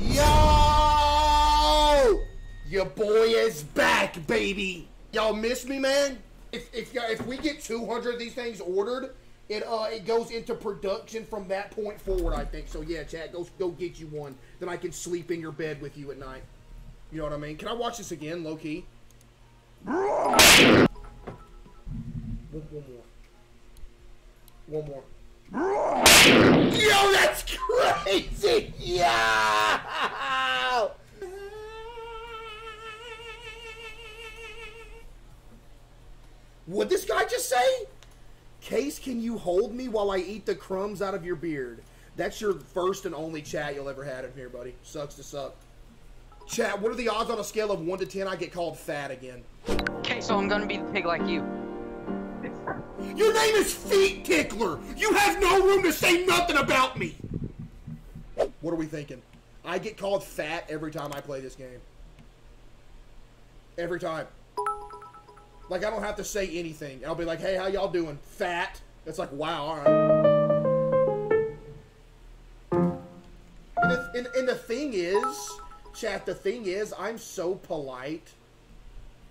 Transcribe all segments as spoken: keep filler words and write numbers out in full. Yo! Your boy is back, baby. Y'all miss me, man? If if if we get two hundred of these things ordered, it uh it goes into production from that point forward, I think. So yeah, chat, go go get you one. Then I can sleep in your bed with you at night. You know what I mean? Can I watch this again, low key? One, one more. One more. Yo, that's crazy! Yeah! What'd this guy just say? Case, can you hold me while I eat the crumbs out of your beard? That's your first and only chat you'll ever had in here, buddy. Sucks to suck. Chat, what are the odds on a scale of one to ten I get called fat again? CaseOh, I'm gonna be the pig like you. Your name is Feet Tickler! You have no room to say nothing about me! What are we thinking? I get called fat every time I play this game. Every time. Like, I don't have to say anything. I'll be like, hey, how y'all doing? Fat. It's like, wow, alright. And the, and, and the thing is, chat, the thing is, I'm so polite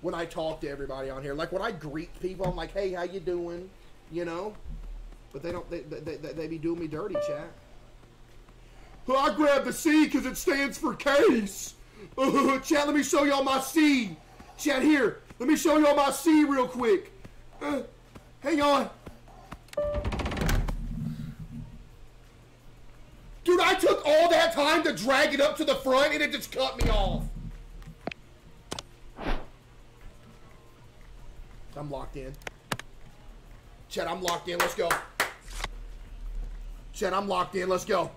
when I talk to everybody on here. Like, when I greet people, I'm like, hey, how you doing? You know? But they don't, they, they, they, they be doing me dirty, chat. Well, I grabbed the C because it stands for Case. Uh, chat, let me show y'all my C. Chat, here. Let me show y'all my C real quick. Uh, hang on. Dude, I took all that time to drag it up to the front, and it just cut me off. I'm locked in. Chat, I'm locked in. Let's go. Chat, I'm locked in. Let's go.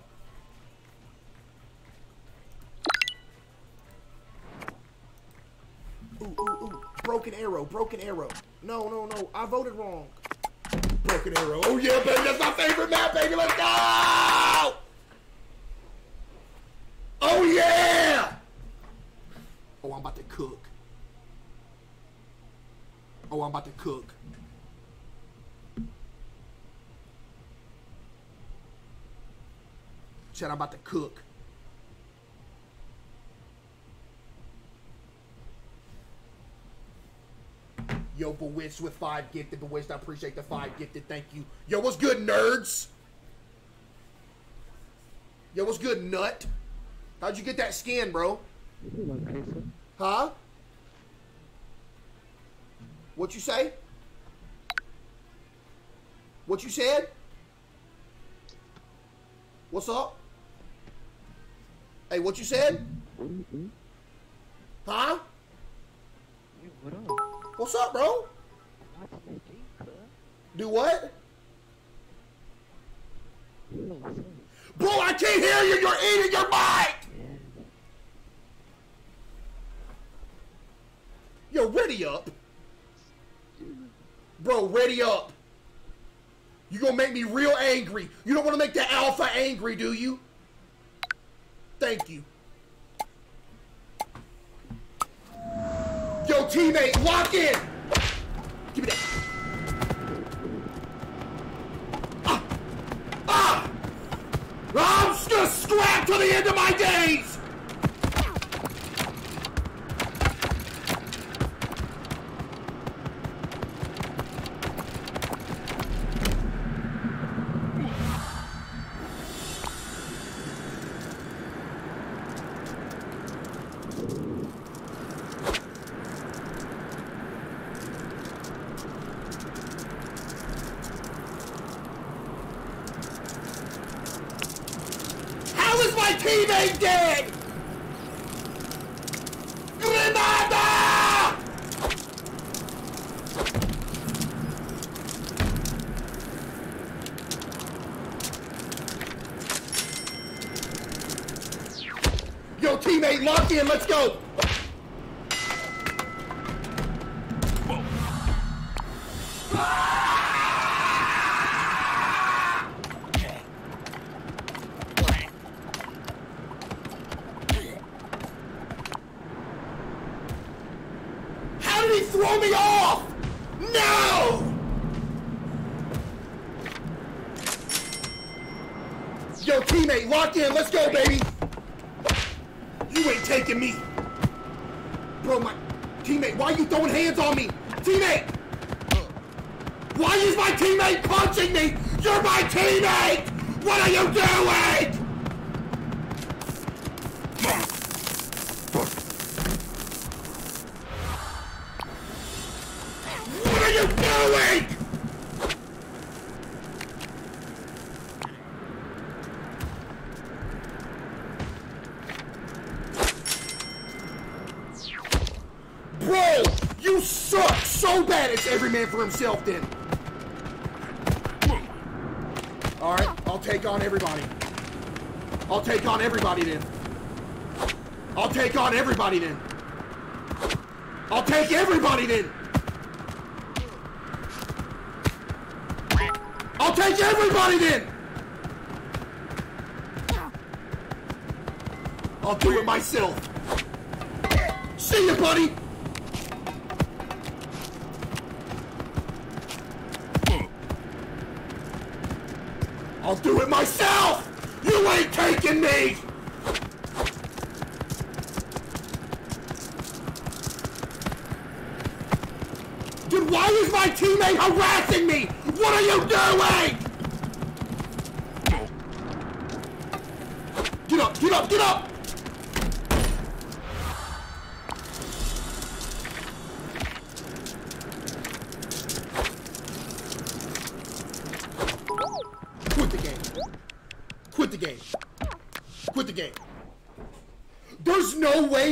Ooh, ooh, ooh. Broken arrow. Broken arrow. No, no, no. I voted wrong. Broken arrow. Oh, yeah, baby. That's my favorite map, baby. Let's go. Oh, yeah. Oh, I'm about to cook. Oh, I'm about to cook. Chat, I'm about to cook. Yo, Bewitched with five gifted. Bewitched, I appreciate the five gifted. Thank you. Yo, what's good, nerds? Yo, what's good, nut? How'd you get that skin, bro? Huh? What you say? What you said? What's up? Hey, what you said? Huh? What's up, bro? Do what? Bro, I can't hear you! You're eating your mic! Yo, ready up. Bro, ready up. You gonna make me real angry. You don't wanna make the alpha angry, do you? Thank you. Yo, teammate, lock in! Give me that. Ah! Ah! I'm just scrapped to the end of my days! Teammate dead! Grenada! Yo, teammate, lock in, let's go! Throw me off! No! Yo, teammate, lock in. Let's go, baby. taking me? Bro, my teammate, why are you throwing hands on me? Teammate! Why is my teammate punching me? You're my teammate! What are you doing? What are you doing? Bro, you suck so bad it's every man for himself then. All right, I'll take on everybody. I'll take on everybody then. I'll take on everybody then. I'll take everybody then. I'll take everybody then. I'll do it myself. See you, buddy. I'll do it myself! You ain't taking me! Dude, why is my teammate harassing me? What are you doing? Get up, get up, get up!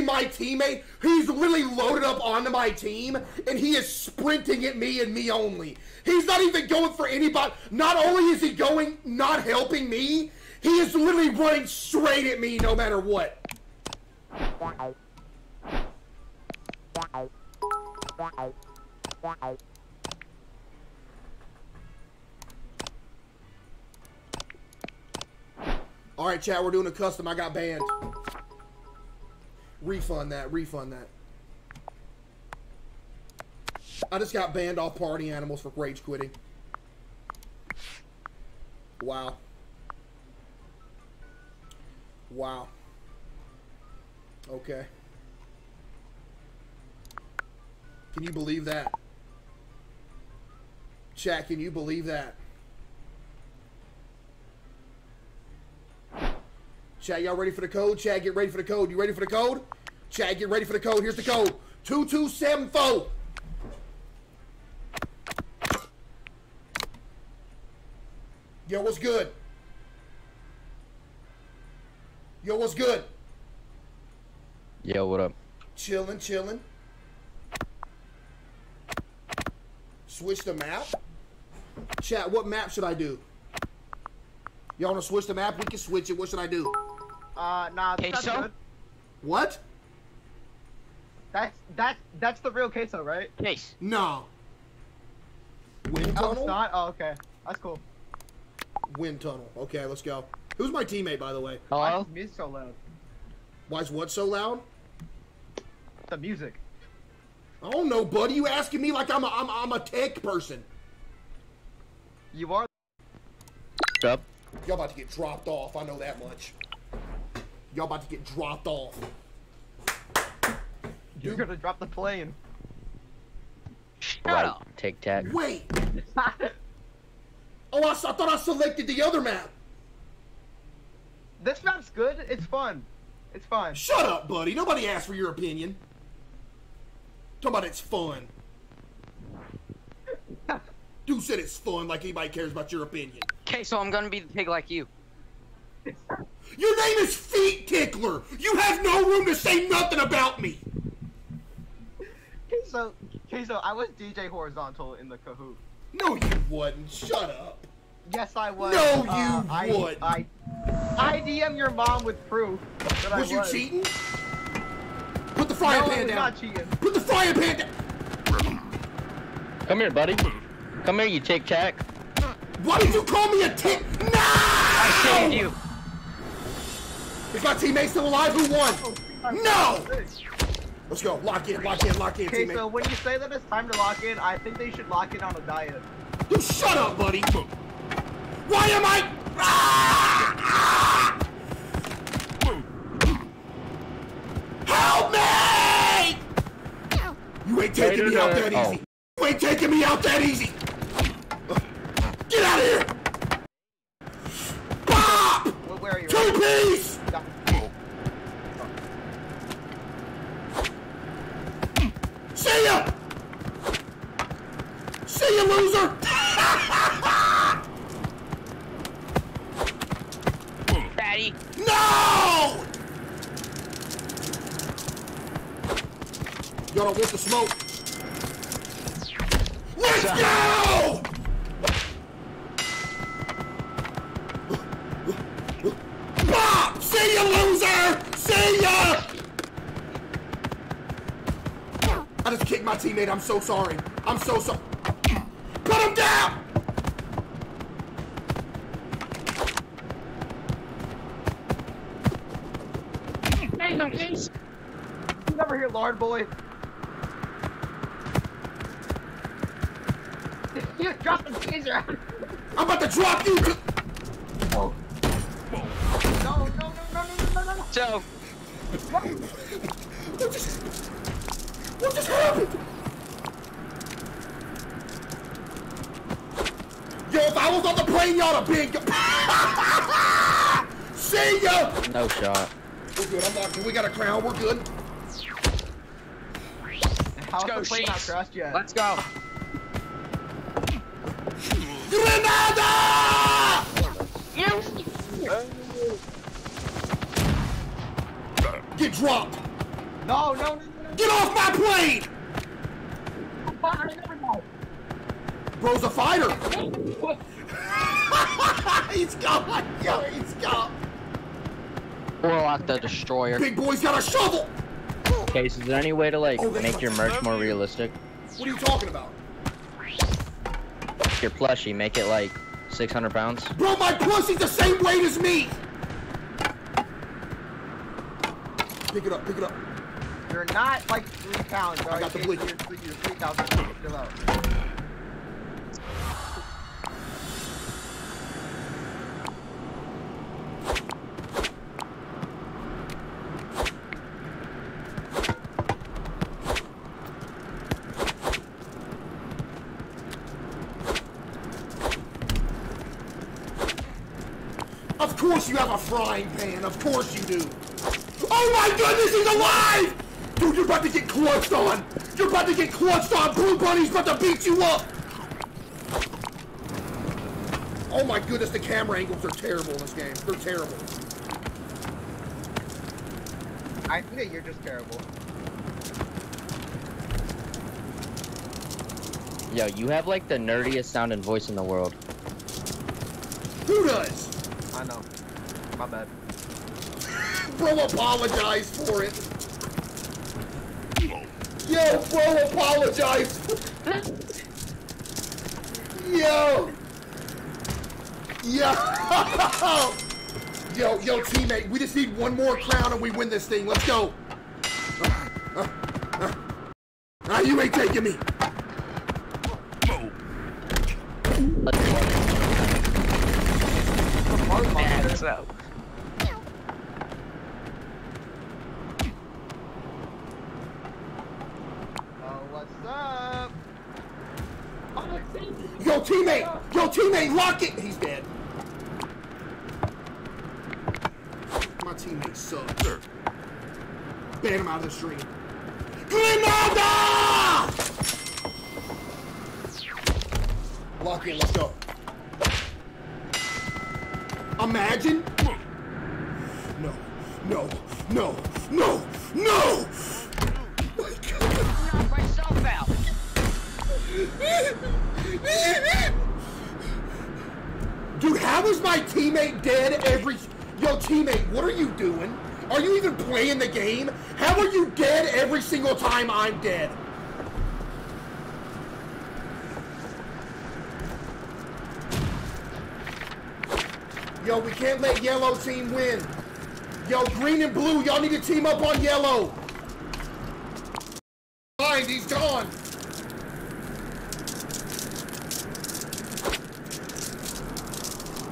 My teammate, he's literally loaded up onto my team and he is sprinting at me and me only. He's not even going for anybody. Not only is he going, not helping me, he is literally running straight at me no matter what. All right, chat, we're doing a custom. I got banned. Refund that, refund that. I just got banned off Party Animals for rage quitting. Wow. Wow. Okay. Can you believe that? Chat, can you believe that? Chat, y'all ready for the code? Chat, get ready for the code. You ready for the code? Chat, get ready for the code. Here's the code. two two seven four. Yo, what's good? Yo, what's good? Yo, what up? Chillin', chillin'. Switch the map. Chat, what map should I do? Y'all wanna switch the map? We can switch it. What should I do? Uh, nah, that's CaseOh? Good. What? That's, that's, that's the real CaseOh, right? Case. No. Wind tunnel? Oh, it's not? Oh, okay. That's cool. Wind tunnel. Okay, let's go. Who's my teammate, by the way? Hello? Why is music so loud? Why is what so loud? The music. I don't know, buddy. You asking me like I'm a, I'm, I'm a tech person. You are. Up. Y'all about to get dropped off. I know that much. Y'all about to get dropped off. You're gonna drop the plane. Shut right. up. Tic Tac. Wait. Oh, I, I thought I selected the other map. This map's good. It's fun. It's fun. Shut up, buddy. Nobody asked for your opinion. Talk about it's fun. Dude said it's fun. Like anybody cares about your opinion. Okay, so I'm gonna be the pig like you. Your name is Feet Tickler! You have no room to say nothing about me! Okay, so, okay, so I was D J Horizontal in the Kahoot. No, you wouldn't. Shut up. Yes, I was. No, you uh, I, wouldn't. I, I, I D M your mom with proof that was I was. Was you cheating? Put the frying no, pan I was down. Not cheating. Put the frying pan down. Come here, buddy. Come here, you Tic Tac. Why did you call me a tit? No! I saved you. Is my teammate still alive? Who won? No! Let's go. Lock in, lock in, lock in, okay, teammate. Okay, so when you say that it's time to lock in, I think they should lock in on a diet. You shut up, buddy. Why am I? Ah! Ah! You ain't taking me out that easy. You ain't taking me out that easy. Get out of here. Bob! Where are you? Two piece! See ya! See ya, loser! Patty! No! Y'all don't want the smoke. Let's go! Bob! See ya, loser! See ya! I just kicked my teammate. I'm so sorry. I'm so sorry. Put him down! Hey, no, Ace! You never hear Lard Boy? You dropped the taser out. I'm about to drop you! Oh. No, no, no, no, no, no, no, no! Joe! What just... What just happened? Yo, if I was on the plane, y'all have been. See ya! No shot. We're good, I'm locked in. We got a crown, we're good. Let's go, Sheets. Let's go. Grenada! Get dropped. No, no, no. Get off my plane! Bro's a fighter! He's gone! Yo, he's gone! We're like the destroyer. Big boy's got a shovel! Okay, so is there any way to like oh, make your merch more realistic? What are you talking about? Your plushie, make it like six hundred pounds. Bro, my plushie's the same weight as me! Pick it up, pick it up. You're not like three pounds. I got the bleach. You're three, you're three thousand still out. Of course you have a frying pan. Of course you do. Oh my goodness, he's alive! Dude, you're about to get clutched on! You're about to get clutched on! Blue Bunny's about to beat you up! Oh my goodness, the camera angles are terrible in this game. They're terrible. I think you're just terrible. Yo, you have like the nerdiest sound and voice in the world. Who does? I know. My bad. Bro, apologize for it. Yo, bro, apologize! Yo! Yo! Yo, yo, teammate, we just need one more crown and we win this thing. Let's go! Uh, uh, uh. Uh, you ain't taking me! Oh. Let's go. Yo, teammate! Yo, teammate, lock it! He's dead. My teammate sucks. Ban him out of the stream. Grenada! Lock in, let's go. Imagine? No, no, no, no, no! Knock myself out! Dude, how is my teammate dead every... Yo, teammate, what are you doing? Are you even playing the game? How are you dead every single time I'm dead? Yo, we can't let yellow team win. Yo, green and blue, y'all need to team up on yellow. Fine, he's gone.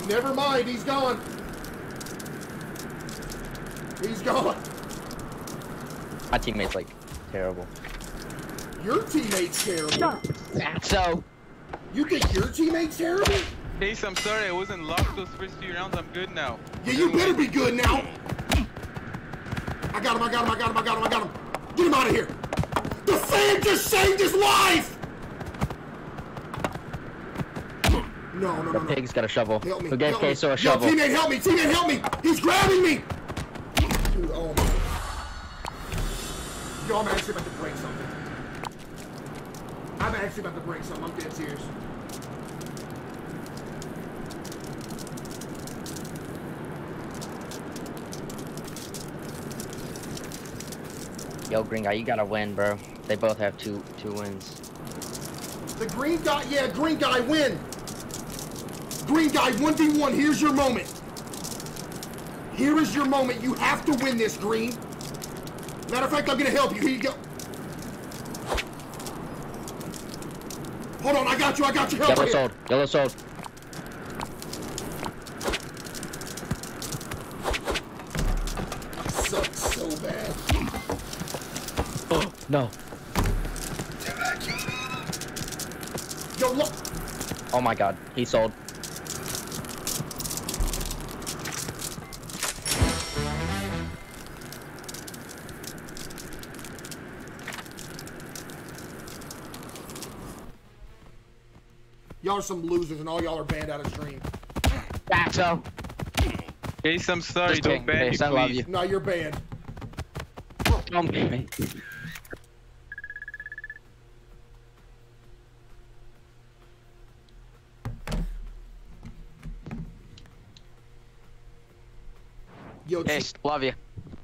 Never mind, he's gone. He's gone. My teammate's like terrible. Your teammate's terrible. So. You think your teammate's terrible? Case, I'm sorry I wasn't locked those first few rounds. I'm good now. Yeah, you better be good now. I got him, I got him, I got him, I got him, I got him. Get him out of here. The fan just saved his life! No, no, no, no. The pig's got a shovel. Help me, get Case a shovel. Yo, teammate, help me, teammate, help me! He's grabbing me! Dude, oh my. Yo, I'm actually about to break something. I'm actually about to break something. I'm dead serious. Yo, Green Guy, you gotta win, bro. They both have two two wins. The Green Guy, yeah, Green Guy, win. Green Guy, one v one, here's your moment. Here is your moment. You have to win this, Green. Matter of fact, I'm gonna help you. Here you go. Hold on, I got you, I got you. Help Yellow sold, yellow sold. I suck so bad. No. Yo, look. Oh my God, he sold. Y'all are some losers, and all y'all are banned out of stream. That's so. Case, I'm sorry. Just don't ban me, I love you. No, you're banned. Don't ban me. Yo, Case, love you.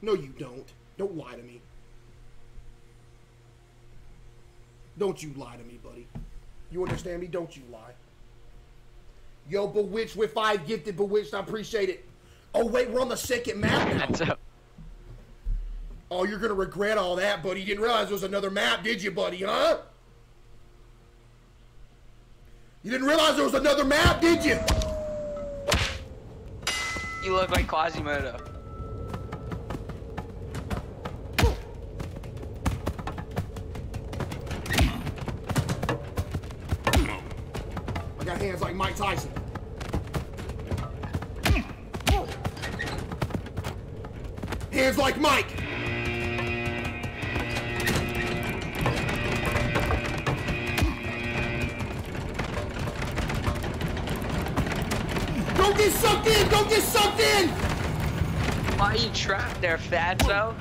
No, you don't. Don't lie to me. Don't you lie to me, buddy. You understand me? Don't you lie. Yo, Bewitched with five gifted Bewitched. I appreciate it. Oh, wait, we're on the second map now. That's up. Oh, you're going to regret all that, buddy. You didn't realize there was another map, did you, buddy, huh? You didn't realize there was another map, did you? You look like Quasimodo. I got hands like Mike Tyson. Hands like Mike. Don't get sucked in! Don't get sucked in! Why are you trapped there, Fatso?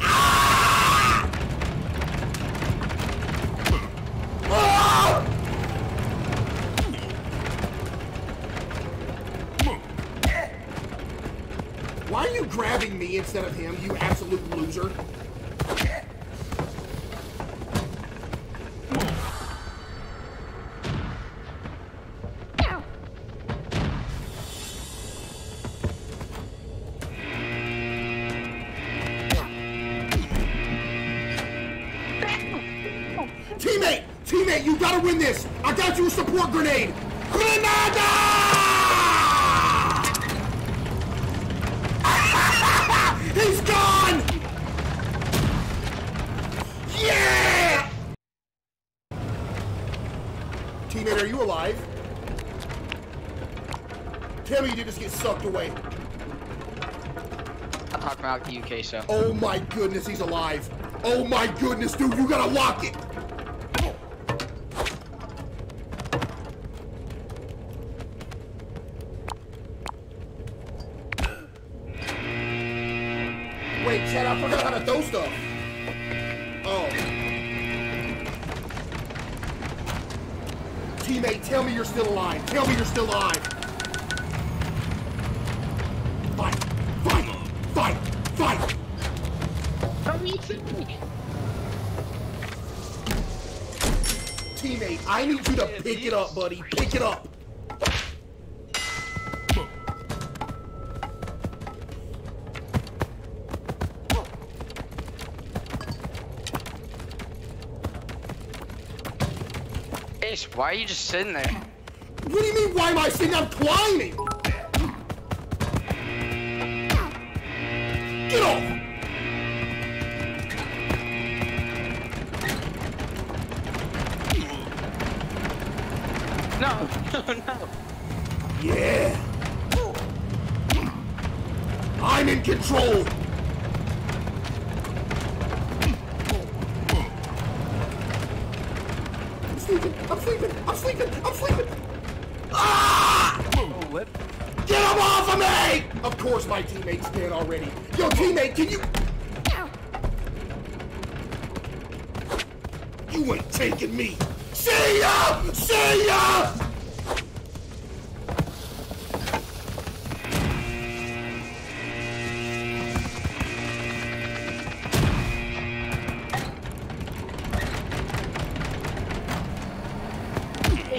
Ah! Oh! Why are you grabbing me instead of him, you absolute loser? Teammate! Teammate, you gotta win this! I got you a support grenade! Grenada! He's gone! Yeah! Teammate, are you alive? Tell me you didn't just get sucked away. I'll talk about the U K show. Oh my goodness, he's alive. Oh my goodness, dude, you gotta lock it! Wait, Chad, I forgot how to throw stuff. Oh. Teammate, tell me you're still alive. Tell me you're still alive. Fight, fight, fight, fight. Teammate, I need you to pick it up, buddy. Pick it up. Why are you just sitting there? What do you mean, why am I sitting? I'm climbing! Get off! no, no, no. Yeah. I'm in control. I'm sleeping. I'm sleeping. I'm sleeping. I'm sleeping. Ah! Oh, what? Get him off of me! Of course, my teammate's dead already. Yo, teammate, can you? You ain't taking me. See ya! See ya! Hey,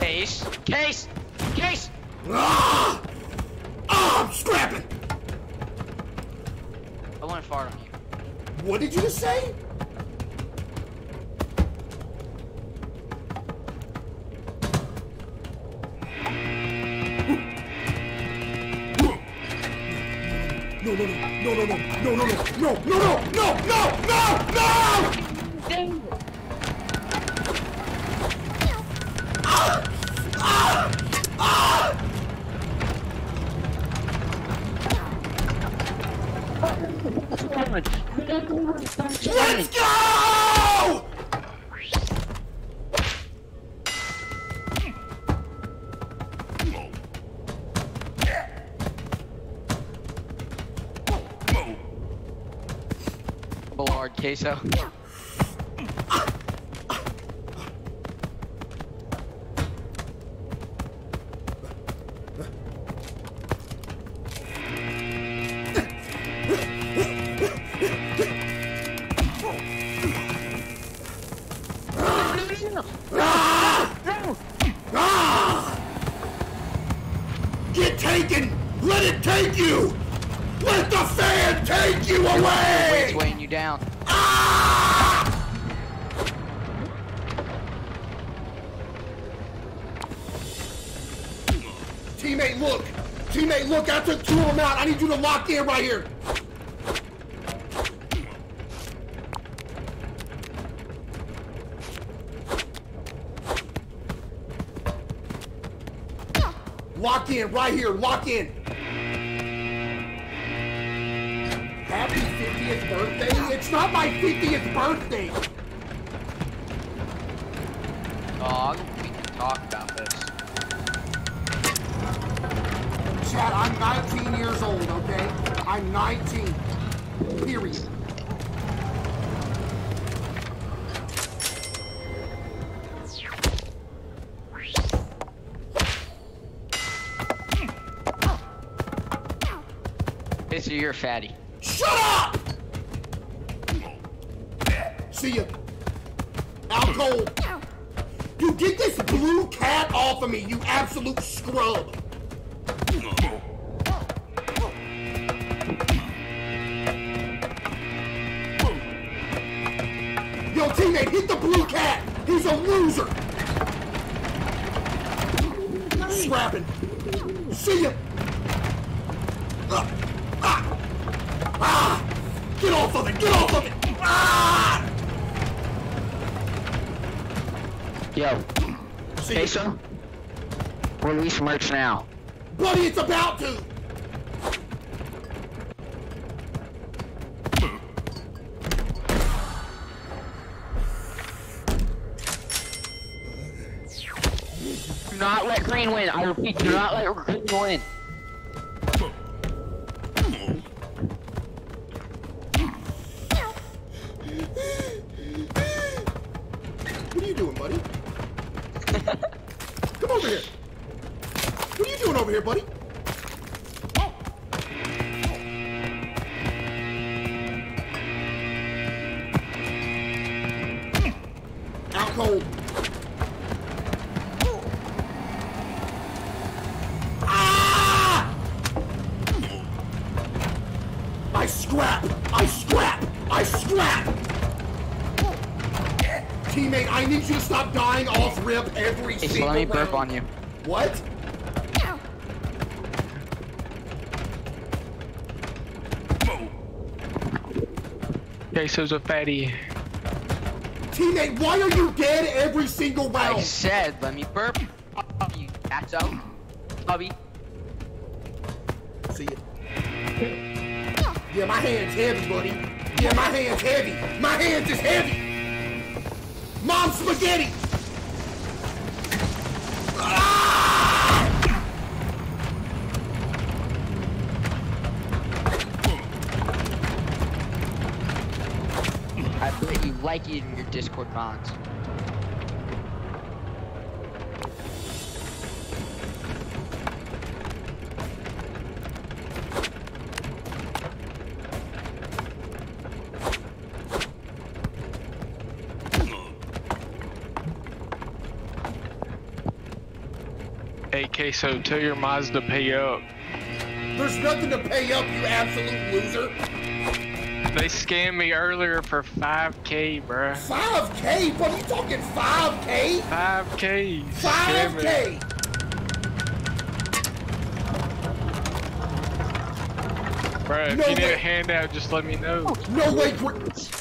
Case! Case! Case! Ah! Ah, I'm scrapping! I want to fart on you. What did you just say? No, no, no, no, no, no, no, no, no, no, no, no, no, no, no, no! Let's go! Bullard, CaseOh. Get taken! Let it take you! Let the fan take you away! It's weighing you down. Ah! Teammate, look! Teammate, look! I took two of them out! I need you to lock in right here! Lock in, right here, lock in. Happy fiftieth birthday? It's not my fiftieth birthday. Dog, we can talk about this. Chad, I'm nineteen years old, okay? I'm nineteen, period. So you're a fatty. Shut up! See ya. Out cold. You get this blue cat off of me, you absolute scrub. Yo, teammate, hit the blue cat. He's a loser. Scrapping. See ya. Uh. Ah! Get off of it! Get off of it! Ah! Yo. Jason? Release merch now. Buddy, it's about to! Do not let Green win. I repeat, do not let Green win. What are you doing, buddy? Come over here. What are you doing over here, buddy? Oh. Oh. Out cold. Oh. Ah! I scrap. I scrap. I scrap. Teammate, I need you to stop dying off rip every hey, single round. Let me burp on you. What? No. CaseOh's a fatty. Teammate, why are you dead every single round? I said, let me burp. You that's out. Hubby. See ya. Yeah, my hand's heavy, buddy. Yeah, my hand's heavy. My hand's is heavy. Mom spaghetti. I bet you like it in your Discord mods. Hey CaseOh, tell your mods to pay up. There's nothing to pay up, you absolute loser. They scammed me earlier for five K, bruh. five K? Bro, you talking five K? five K. five K. Bruh, if no you way. need a handout, just let me know. No way, Chris.